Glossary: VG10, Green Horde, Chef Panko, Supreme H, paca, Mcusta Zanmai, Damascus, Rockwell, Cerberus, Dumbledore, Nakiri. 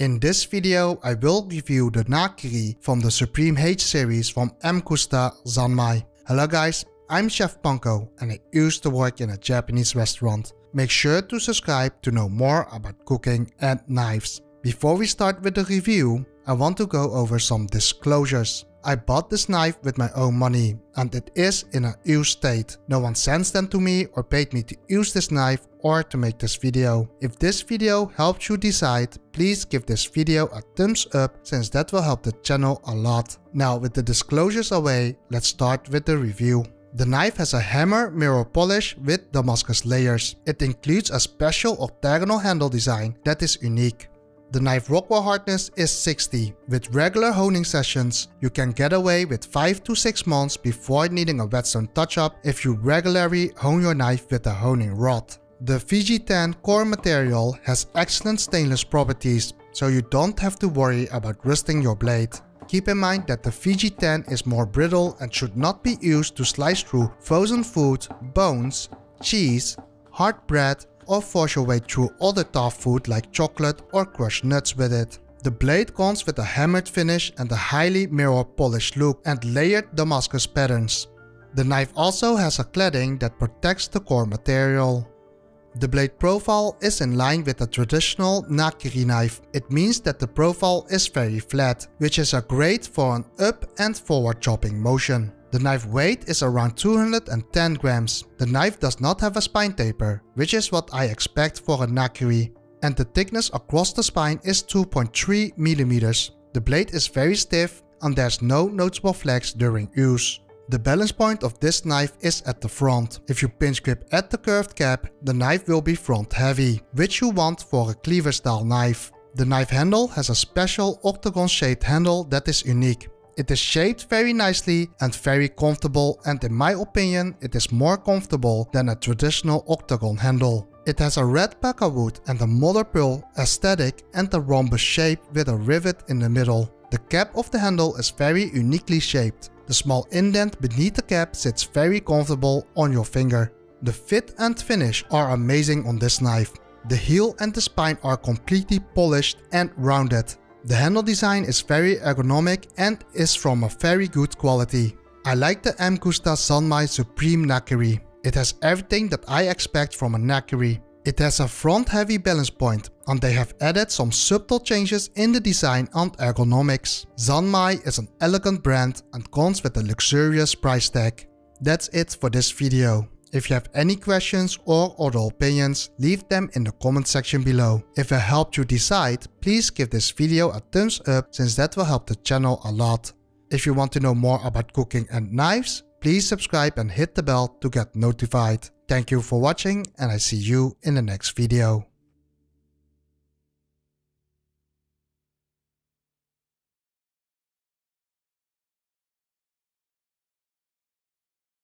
In this video, I will review the Nakiri from the Supreme H series from Mcusta Zanmai. Hello guys, I'm Chef Panko and I used to work in a Japanese restaurant. Make sure to subscribe to know more about cooking and knives. Before we start with the review, I want to go over some disclosures. I bought this knife with my own money and it is in a used state. No one sends them to me or paid me to use this knife or to make this video. If this video helped you decide, please give this video a thumbs up since that will help the channel a lot. Now with the disclosures away, let's start with the review. The knife has a hammer mirror polish with Damascus layers. It includes a special octagonal handle design that is unique. The knife Rockwell hardness is 60. With regular honing sessions, you can get away with 5 to 6 months before needing a whetstone touch-up if you regularly hone your knife with a honing rod. The VG10 core material has excellent stainless properties, so you don't have to worry about rusting your blade. Keep in mind that the VG10 is more brittle and should not be used to slice through frozen food, bones, cheese, hard bread, or force your way through other tough food like chocolate or crushed nuts with it. The blade comes with a hammered finish and a highly mirror polished look and layered Damascus patterns. The knife also has a cladding that protects the core material. The blade profile is in line with a traditional Nakiri knife. It means that the profile is very flat, which is great for an up and forward chopping motion. The knife weight is around 210 grams. The knife does not have a spine taper, which is what I expect for a Nakiri, and the thickness across the spine is 2.3 millimeters. The blade is very stiff and there's no noticeable flex during use. The balance point of this knife is at the front. If you pinch grip at the curved cap, the knife will be front heavy, which you want for a cleaver style knife. The knife handle has a special octagon shaped handle that is unique. It is shaped very nicely and very comfortable, and in my opinion it is more comfortable than a traditional octagon handle. It has a red paca wood and a mother pearl aesthetic and a rhombus shape with a rivet in the middle. The cap of the handle is very uniquely shaped. The small indent beneath the cap sits very comfortable on your finger. The fit and finish are amazing on this knife. The heel and the spine are completely polished and rounded. The handle design is very ergonomic and is from a very good quality. I like the Mcusta Zanmai Supreme Nakiri. It has everything that I expect from a Nakiri. It has a front heavy balance point, and they have added some subtle changes in the design and ergonomics. Zanmai is an elegant brand and comes with a luxurious price tag. That's it for this video. If you have any questions or other opinions, leave them in the comment section below. If I helped you decide, please give this video a thumbs up since that will help the channel a lot. If you want to know more about cooking and knives, please subscribe and hit the bell to get notified. Thank you for watching and I see you in the next video.